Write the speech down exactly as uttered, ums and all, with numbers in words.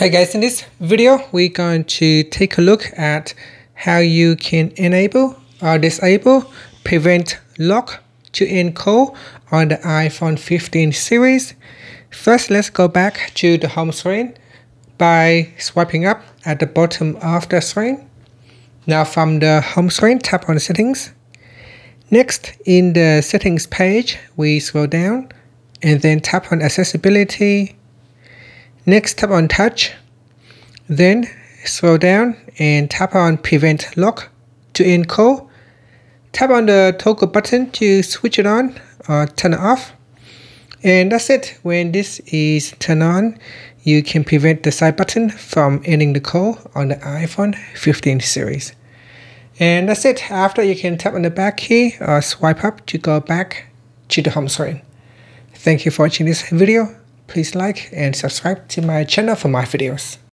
Hey guys, in this video, we're going to take a look at how you can enable or disable Prevent Lock to End Call on the iPhone fifteen series. First, let's go back to the home screen by swiping up at the bottom of the screen. Now from the home screen, tap on Settings. Next, in the Settings page, we scroll down and then tap on Accessibility. Next, tap on Touch, then scroll down and tap on Prevent Lock to End Call. Tap on the toggle button to switch it on or turn it off. And that's it. When this is turned on, you can prevent the side button from ending the call on the iPhone fifteen series. And that's it. After, you can tap on the back key or swipe up to go back to the home screen. Thank you for watching this video. Please like and subscribe to my channel for more videos.